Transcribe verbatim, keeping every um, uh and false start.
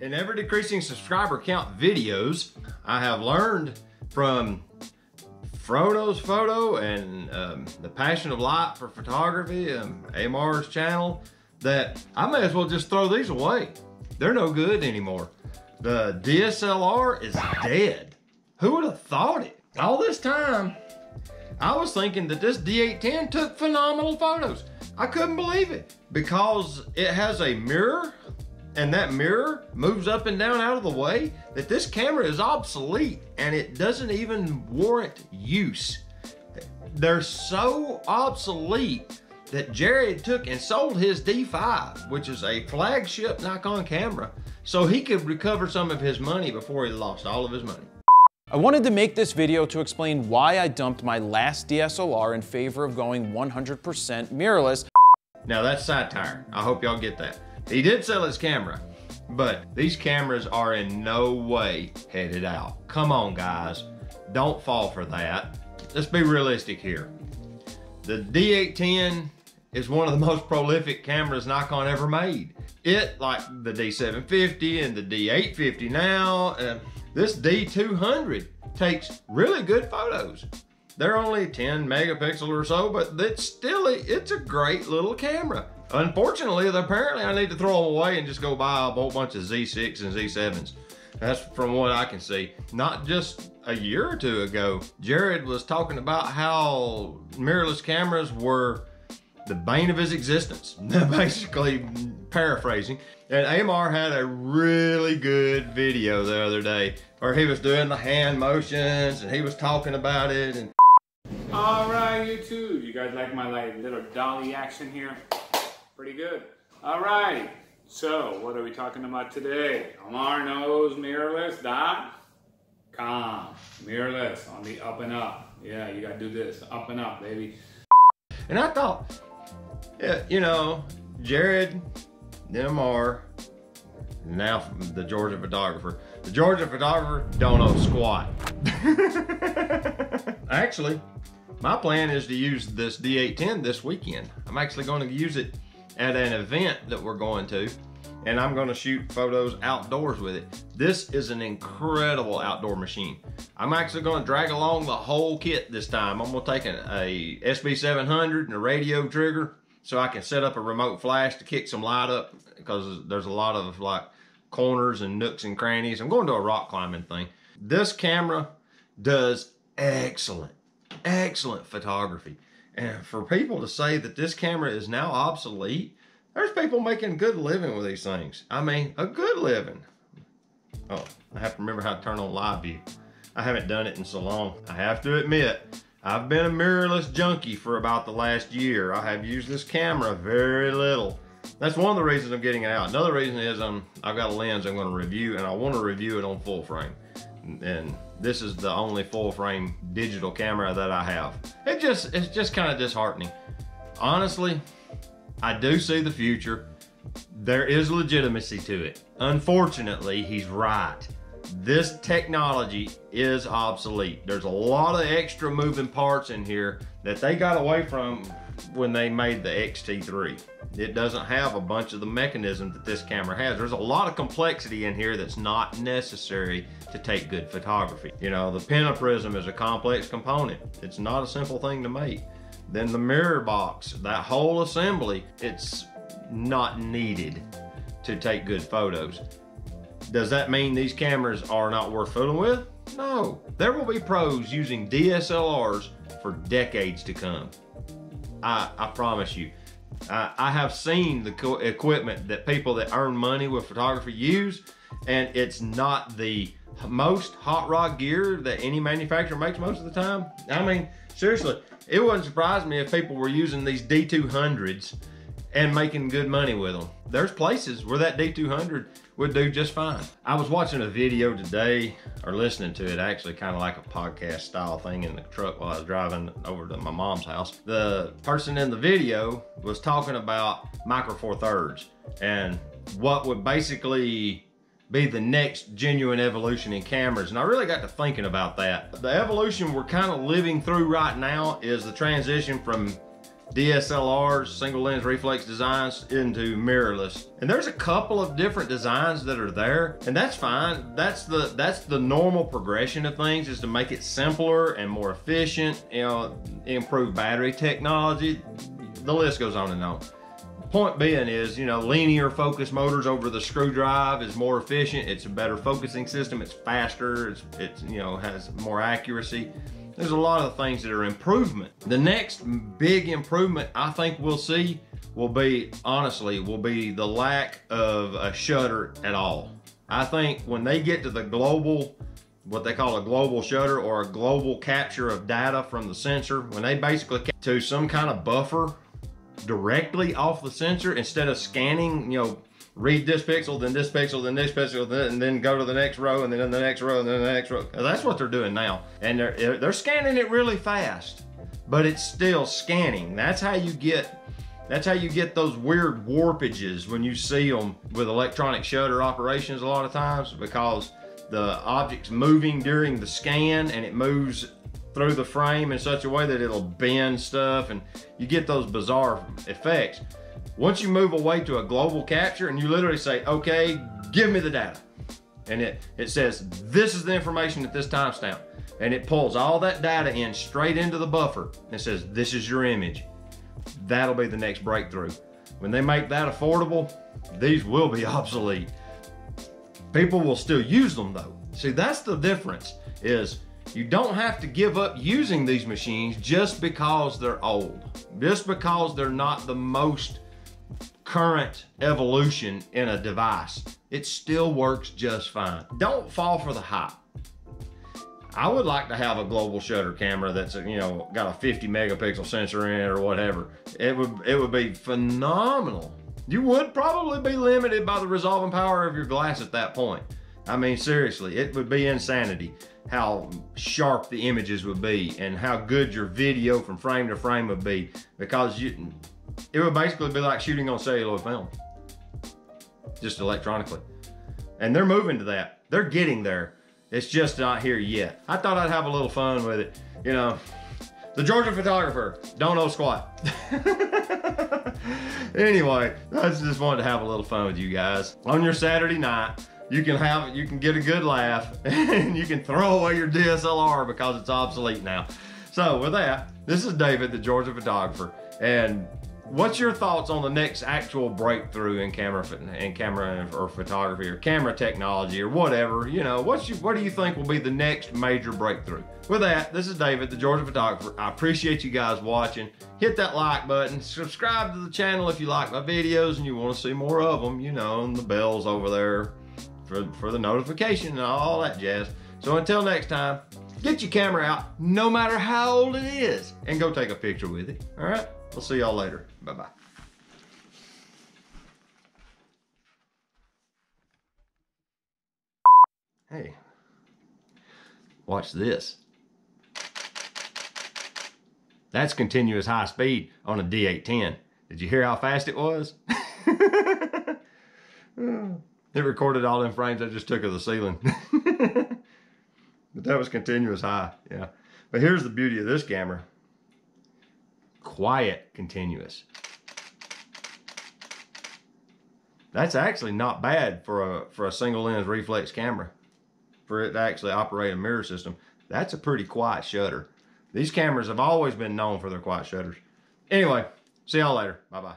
in ever decreasing subscriber count videos, I have learned from Frodo's photo and um, the passion of light for photography and Amar's channel that I may as well just throw these away. They're no good anymore. The D S L R is dead. Who would have thought it? All this time, I was thinking that this D eight ten took phenomenal photos. I couldn't believe it because it has a mirror and that mirror moves up and down out of the way, that this camera is obsolete and it doesn't even warrant use. They're so obsolete that Jared took and sold his D five, which is a flagship Nikon camera, so he could recover some of his money before he lost all of his money. I wanted to make this video to explain why I dumped my last D S L R in favor of going one hundred percent mirrorless. Now that's satire. I hope y'all get that. He did sell his camera, but these cameras are in no way headed out. Come on guys, don't fall for that. Let's be realistic here. The D eight ten is one of the most prolific cameras Nikon ever made. It, like the D seven fifty and the D eight fifty now, uh, this D two hundred takes really good photos. They're only ten megapixel or so, but it's still, it's a great little camera. Unfortunately, apparently I need to throw them away and just go buy a whole bunch of Z six and Z sevens. That's from what I can see. Not just a year or two ago, Jared was talking about how mirrorless cameras were the bane of his existence, basically paraphrasing. And Amar had a really good video the other day where he was doing the hand motions and he was talking about it. And all right, YouTube, you guys like my like, little dolly action here? Pretty good. All right, so what are we talking about today? Amar knows mirrorless dot com. Mirrorless on the up and up. Yeah, you gotta do this, up and up, baby. And I thought, yeah, you know, Jared, Amar, now the Georgia photographer. The Georgia photographer don't know squat. Actually, my plan is to use this D eight ten this weekend. I'm actually going to use it at an event that we're going to, and I'm going to shoot photos outdoors with it. This is an incredible outdoor machine. I'm actually going to drag along the whole kit this time. I'm going to take an, a S B seven hundred and a radio trigger, so I can set up a remote flash to kick some light up, because there's a lot of like corners and nooks and crannies. I'm going to a rock climbing thing. This camera does excellent, excellent photography. And for people to say that this camera is now obsolete, there's people making good living with these things. I mean, a good living. Oh, I have to remember how to turn on live view. I haven't done it in so long. I have to admit, I've been a mirrorless junkie for about the last year. I have used this camera very little. That's one of the reasons I'm getting it out. Another reason is um, I've got a lens I'm gonna review, and I wanna review it on full frame. And this is the only full frame digital camera that I have. It just, it's just kind of disheartening. Honestly, I do see the future. There is legitimacy to it. Unfortunately, he's right. This technology is obsolete. There's a lot of extra moving parts in here that they got away from when they made the X T three. It doesn't have a bunch of the mechanisms that this camera has. There's a lot of complexity in here that's not necessary to take good photography. You know, the pentaprism is a complex component. It's not a simple thing to make. Then the mirror box, that whole assembly, it's not needed to take good photos. Does that mean these cameras are not worth fooling with? No. There will be pros using D S L Rs for decades to come. I, I promise you. I, I have seen the co equipment that people that earn money with photography use, and it's not the most hot rod gear that any manufacturer makes most of the time. I mean, seriously, it wouldn't surprise me if people were using these D two hundreds and making good money with them. There's places where that D two hundred would do just fine. I was watching a video today, or listening to it actually, kind of like a podcast style thing in the truck while I was driving over to my mom's house. The person in the video was talking about Micro Four Thirds and what would basically be the next genuine evolution in cameras. And I really got to thinking about that. The evolution we're kind of living through right now is the transition from D S L Rs, single lens reflex designs, into mirrorless. And there's a couple of different designs that are there, and that's fine. That's the that's the normal progression of things, is to make it simpler and more efficient, you know, improve battery technology. The list goes on and on. Point being is, you know, linear focus motors over the screw drive is more efficient. It's a better focusing system. It's faster. It's, it's you know, has more accuracy. There's a lot of things that are improvement. The next big improvement I think we'll see will be, honestly, will be the lack of a shutter at all. I think when they get to the global, what they call a global shutter or a global capture of data from the sensor, when they basically get to some kind of buffer directly off the sensor instead of scanning, you know, read this pixel, then this pixel, then this pixel, and then go to the next row, and then the next row, and then the next row. That's what they're doing now. And they're, they're scanning it really fast, but it's still scanning. That's how you get, that's how you get those weird warpages when you see them with electronic shutter operations a lot of times, because the object's moving during the scan and it moves through the frame in such a way that it'll bend stuff, and you get those bizarre effects. Once you move away to a global capture and you literally say, okay, give me the data. And it, it says, this is the information at this timestamp. And it pulls all that data in straight into the buffer and says, this is your image. That'll be the next breakthrough. When they make that affordable, these will be obsolete. People will still use them though. See, that's the difference, is you don't have to give up using these machines just because they're old, just because they're not the most current evolution in a device. It still works just fine. Don't fall for the hype. I would like to have a global shutter camera that's, you know, got a fifty megapixel sensor in it or whatever. It would, it would be phenomenal. You would probably be limited by the resolving power of your glass at that point. I mean, seriously, it would be insanity how sharp the images would be and how good your video from frame to frame would be, because you, it would basically be like shooting on cellular film, just electronically. And they're moving to that. They're getting there. It's just not here yet. I thought I'd have a little fun with it. You know, the Georgia photographer don't know squat. Anyway, I just wanted to have a little fun with you guys. On your Saturday night, you can have, you can get a good laugh, and you can throw away your D S L R because it's obsolete now. So with that, this is David, the Georgia photographer. And what's your thoughts on the next actual breakthrough in camera, in camera or photography or camera technology or whatever? You know, what's your, what do you think will be the next major breakthrough? With that, this is David, the Georgia photographer. I appreciate you guys watching. Hit that like button. Subscribe to the channel if you like my videos and you want to see more of them. You know, and the bell's over there for, for the notification and all that jazz. So until next time, get your camera out, no matter how old it is, and go take a picture with it. All right, we'll see y'all later. Bye-bye. Hey, watch this. That's continuous high speed on a D eight ten. Did you hear how fast it was? It recorded all them frames I just took of the ceiling. But that was continuous high, yeah. But here's the beauty of this camera. Quiet continuous. That's actually not bad for a, for a single lens reflex camera. For it to actually operate a mirror system, that's a pretty quiet shutter. These cameras have always been known for their quiet shutters. Anyway, see y'all later. Bye-bye.